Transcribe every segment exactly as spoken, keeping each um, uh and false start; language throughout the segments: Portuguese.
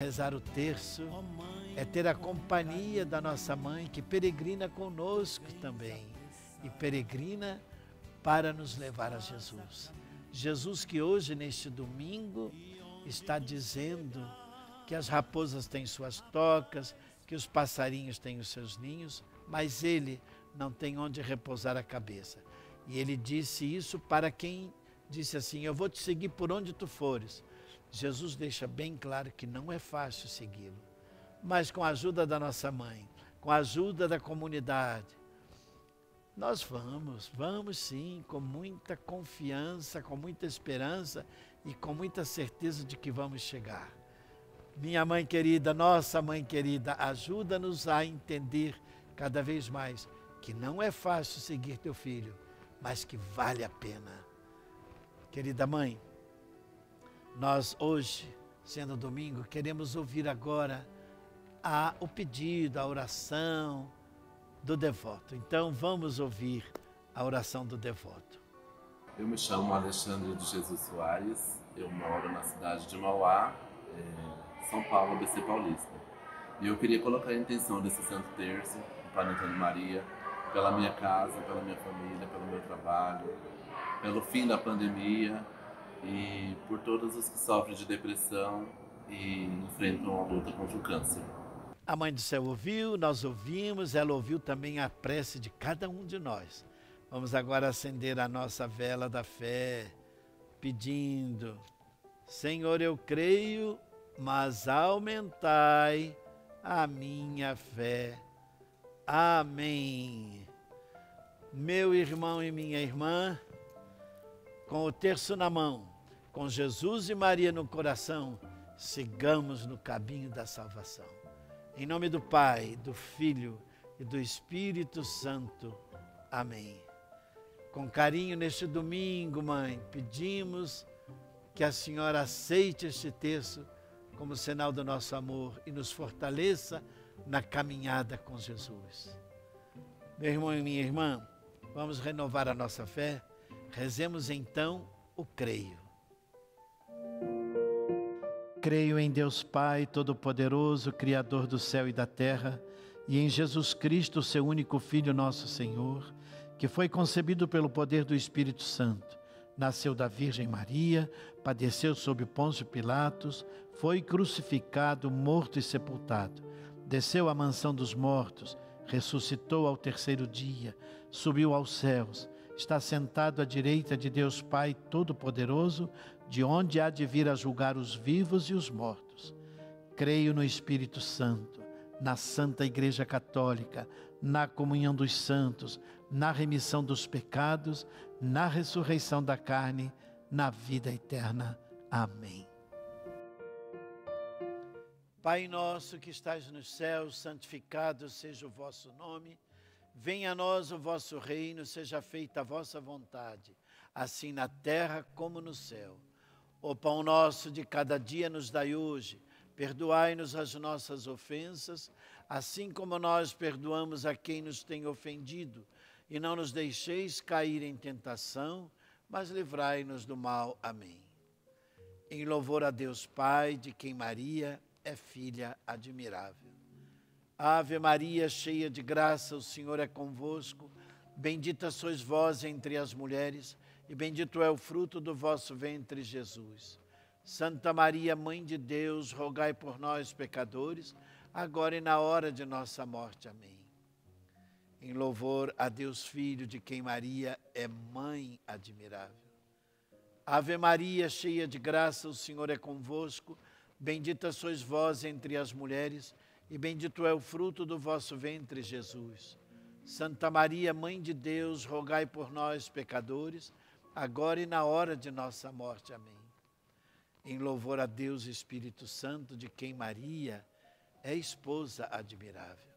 Rezar o terço é ter a companhia da nossa mãe que peregrina conosco também e peregrina para nos levar a Jesus. Jesus que hoje, neste domingo, está dizendo que as raposas têm suas tocas, que os passarinhos têm os seus ninhos, mas ele não tem onde repousar a cabeça. E ele disse isso para quem disse assim, eu vou te seguir por onde tu fores. Jesus deixa bem claro que não é fácil segui-lo, mas com a ajuda da nossa mãe, com a ajuda da comunidade, nós vamos, vamos sim, com muita confiança, com muita esperança e com muita certeza de que vamos chegar. Minha mãe querida, nossa mãe querida, ajuda-nos a entender cada vez mais que não é fácil seguir teu filho, mas que vale a pena. Querida mãe, nós hoje, sendo domingo, queremos ouvir agora a, o pedido, a oração do devoto. Então vamos ouvir a oração do devoto. Eu me chamo Alexandre de Jesus Soares, eu moro na cidade de Mauá, é, São Paulo, A B C Paulista. E eu queria colocar a intenção desse Santo Terço, do Padre Antônio Maria, pela minha casa, pela minha família, pelo meu trabalho, pelo fim da pandemia, e por todos os que sofrem de depressão e enfrentam a luta contra o câncer. A Mãe do Céu ouviu, nós ouvimos, ela ouviu também a prece de cada um de nós. Vamos agora acender a nossa vela da fé, pedindo, Senhor, eu creio, mas aumentai a minha fé. Amém. Meu irmão e minha irmã, com o terço na mão, com Jesus e Maria no coração, sigamos no caminho da salvação. Em nome do Pai, do Filho e do Espírito Santo. Amém. Com carinho neste domingo, mãe, pedimos que a senhora aceite este terço como sinal do nosso amor e nos fortaleça na caminhada com Jesus. Meu irmão e minha irmã, vamos renovar a nossa fé. Rezemos então o creio. Creio em Deus Pai Todo-Poderoso, Criador do céu e da terra, e em Jesus Cristo, seu único Filho, nosso Senhor, que foi concebido pelo poder do Espírito Santo, nasceu da Virgem Maria, padeceu sob Pôncio Pilatos, foi crucificado, morto e sepultado, desceu à mansão dos mortos, ressuscitou ao terceiro dia, subiu aos céus, está sentado à direita de Deus Pai Todo-Poderoso, de onde há de vir a julgar os vivos e os mortos. Creio no Espírito Santo, na Santa Igreja Católica, na comunhão dos santos, na remissão dos pecados, na ressurreição da carne, na vida eterna. Amém. Pai nosso que estás nos céus, santificado seja o vosso nome. Venha a nós o vosso reino, seja feita a vossa vontade, assim na terra como no céu. O pão nosso de cada dia nos dai hoje, perdoai-nos as nossas ofensas, assim como nós perdoamos a quem nos tem ofendido. E não nos deixeis cair em tentação, mas livrai-nos do mal. Amém. Em louvor a Deus Pai, de quem Maria é filha admirável. Ave Maria, cheia de graça, o Senhor é convosco. Bendita sois vós entre as mulheres, e bendito é o fruto do vosso ventre, Jesus. Santa Maria, Mãe de Deus, rogai por nós, pecadores, agora e na hora de nossa morte. Amém. Em louvor a Deus Filho, de quem Maria é mãe admirável. Ave Maria, cheia de graça, o Senhor é convosco. Bendita sois vós entre as mulheres, e bendito é o fruto do vosso ventre, Jesus. Santa Maria, Mãe de Deus, rogai por nós, pecadores, agora e na hora de nossa morte. Amém. Em louvor a Deus, Espírito Santo, de quem Maria é esposa admirável.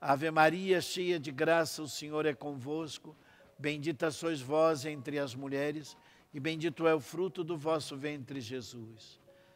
Ave Maria, cheia de graça, o Senhor é convosco. Bendita sois vós entre as mulheres, e bendito é o fruto do vosso ventre, Jesus.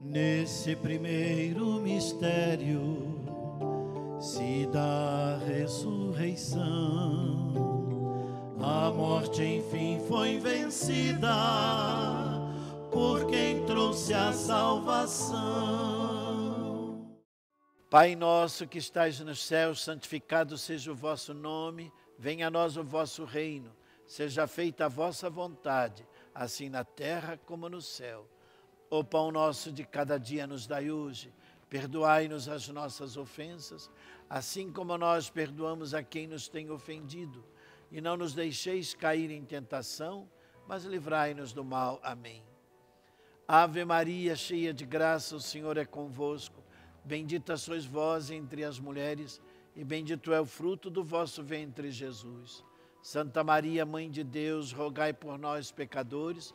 Nesse primeiro mistério se dá a ressurreição. A morte enfim foi vencida por quem trouxe a salvação. Pai nosso que estais nos céus, santificado seja o vosso nome. Venha a nós o vosso reino. Seja feita a vossa vontade, assim na terra como no céu. O pão nosso de cada dia nos dai hoje. Perdoai-nos as nossas ofensas, assim como nós perdoamos a quem nos tem ofendido. E não nos deixeis cair em tentação, mas livrai-nos do mal. Amém. Ave Maria, cheia de graça, o Senhor é convosco. Bendita sois vós entre as mulheres, e bendito é o fruto do vosso ventre, Jesus. Santa Maria, Mãe de Deus, rogai por nós, pecadores,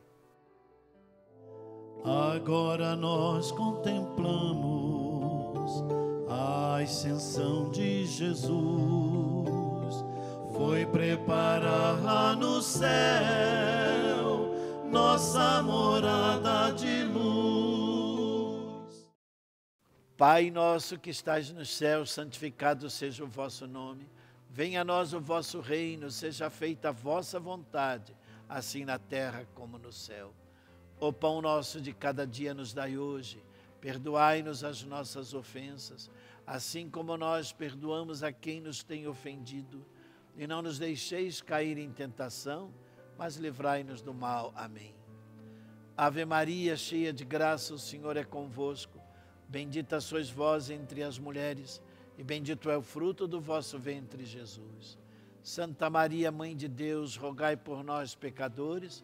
Agora nós contemplamos a ascensão de Jesus. Foi preparar lá no céu nossa morada de luz. Pai nosso que estais no céu, santificado seja o vosso nome. Venha a nós o vosso reino, seja feita a vossa vontade, assim na terra como no céu. O pão nosso de cada dia nos dai hoje. Perdoai-nos as nossas ofensas, assim como nós perdoamos a quem nos tem ofendido. E não nos deixeis cair em tentação, mas livrai-nos do mal. Amém. Ave Maria, cheia de graça, o Senhor é convosco. Bendita sois vós entre as mulheres, e bendito é o fruto do vosso ventre, Jesus. Santa Maria, Mãe de Deus, rogai por nós, pecadores,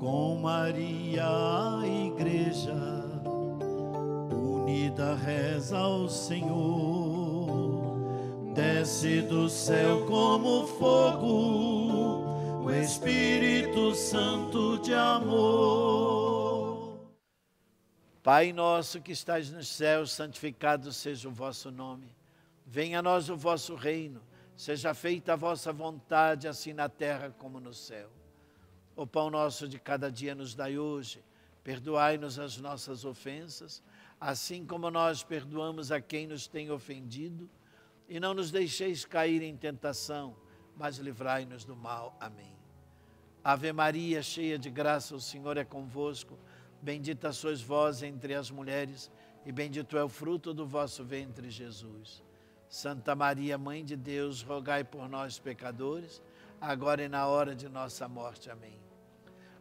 Com Maria a Igreja unida reza ao Senhor, desce do céu como fogo o Espírito Santo de amor. Pai nosso que estais nos céus, santificado seja o vosso nome. Venha a nós o vosso reino. Seja feita a vossa vontade, assim na terra como no céu. O pão nosso de cada dia nos dai hoje. Perdoai-nos as nossas ofensas, assim como nós perdoamos a quem nos tem ofendido. E não nos deixeis cair em tentação, mas livrai-nos do mal. Amém. Ave Maria, cheia de graça, o Senhor é convosco. Bendita sois vós entre as mulheres, e bendito é o fruto do vosso ventre, Jesus. Santa Maria, Mãe de Deus, rogai por nós, pecadores, agora e na hora de nossa morte. Amém.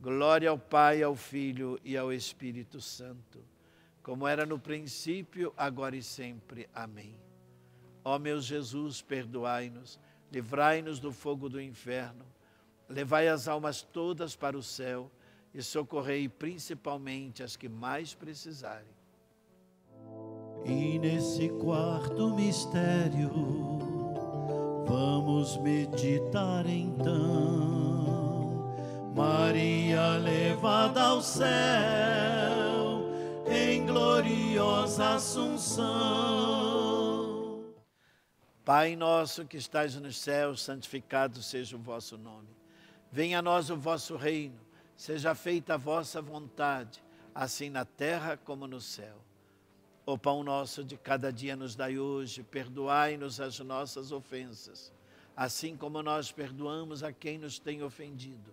Glória ao Pai, ao Filho e ao Espírito Santo, como era no princípio, agora e sempre. Amém. Ó meu Jesus, perdoai-nos, livrai-nos do fogo do inferno, levai as almas todas para o céu e socorrei principalmente as que mais precisarem. E nesse quarto mistério, vamos meditar então. Maria levada ao céu, em gloriosa assunção. Pai nosso que estais nos céus, santificado seja o vosso nome. Venha a nós o vosso reino, seja feita a vossa vontade, assim na terra como no céu. O pão nosso de cada dia nos dai hoje, perdoai-nos as nossas ofensas, assim como nós perdoamos a quem nos tem ofendido.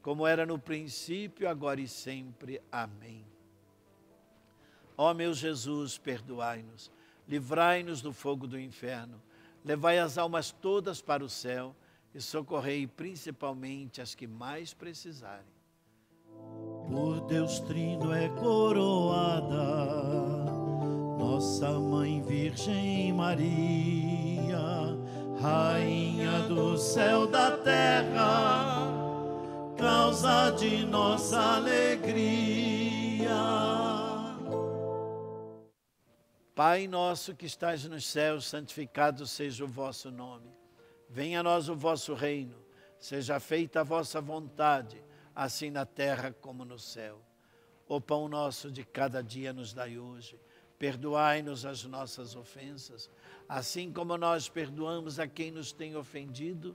como era no princípio, agora e sempre. Amém. Ó meu Jesus, perdoai-nos, livrai-nos do fogo do inferno, levai as almas todas para o céu e socorrei principalmente as que mais precisarem. Por Deus Trino é coroada nossa Mãe Virgem Maria, Rainha do céu, da terra, causa de nossa alegria. Pai nosso que estás nos céus, santificado seja o vosso nome. Venha a nós o vosso reino, seja feita a vossa vontade, assim na terra como no céu. O pão nosso de cada dia nos dai hoje. Perdoai-nos as nossas ofensas, assim como nós perdoamos a quem nos tem ofendido,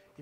e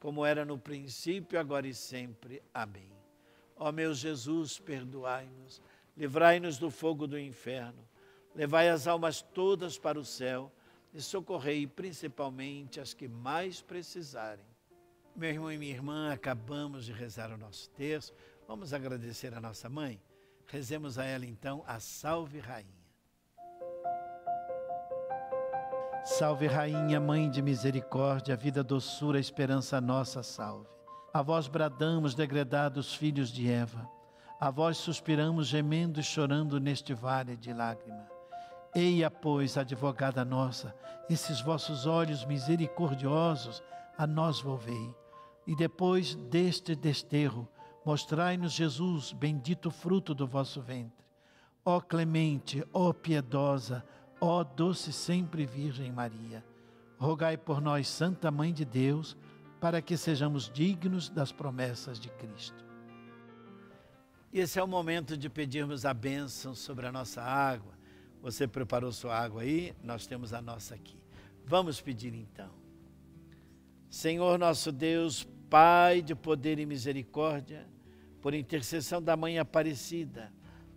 como era no princípio, agora e sempre. Amém. Ó meu Jesus, perdoai-nos, livrai-nos do fogo do inferno, levai as almas todas para o céu e socorrei principalmente as que mais precisarem. Meu irmão e minha irmã, acabamos de rezar o nosso terço. Vamos agradecer a nossa mãe? Rezemos a ela então a Salve Rainha. Salve Rainha, Mãe de Misericórdia, vida, doçura, esperança nossa, salve. A vós bradamos, degredados filhos de Eva. A vós suspiramos, gemendo e chorando neste vale de lágrima. Eia, pois, advogada nossa, esses vossos olhos misericordiosos a nós volvei. E depois deste desterro, Mostrai-nos, Jesus, bendito fruto do vosso ventre. Ó clemente, ó piedosa, ó doce sempre Virgem Maria, rogai por nós, Santa Mãe de Deus, para que sejamos dignos das promessas de Cristo. Esse é o momento de pedirmos a bênção sobre a nossa água. Você preparou sua água aí? Nós temos a nossa aqui. Vamos pedir então. Senhor nosso Deus, Pai de poder e misericórdia, por intercessão da Mãe Aparecida,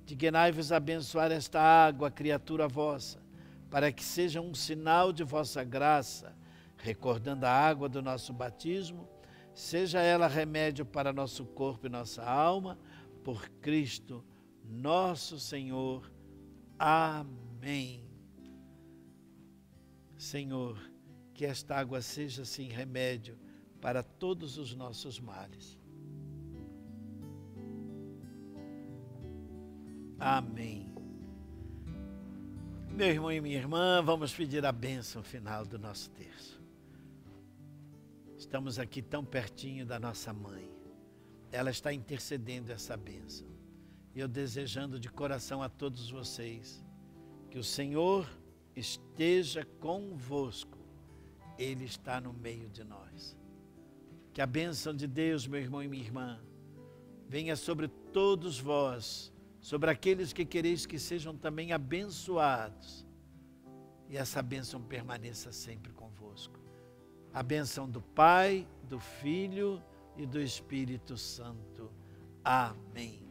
dignai-vos abençoar esta água, criatura vossa, para que seja um sinal de vossa graça, recordando a água do nosso batismo, seja ela remédio para nosso corpo e nossa alma, por Cristo nosso Senhor. Amém. Senhor, que esta água seja, sim, remédio para todos os nossos males. Amém. Meu irmão e minha irmã, vamos pedir a bênção final do nosso terço. Estamos aqui tão pertinho da nossa mãe. Ela está intercedendo essa bênção. E eu desejando de coração a todos vocês que o Senhor esteja convosco. Ele está no meio de nós. Que a bênção de Deus, meu irmão e minha irmã, venha sobre todos vós, sobre aqueles que quereis que sejam também abençoados. E essa bênção permaneça sempre convosco. A bênção do Pai, do Filho e do Espírito Santo. Amém.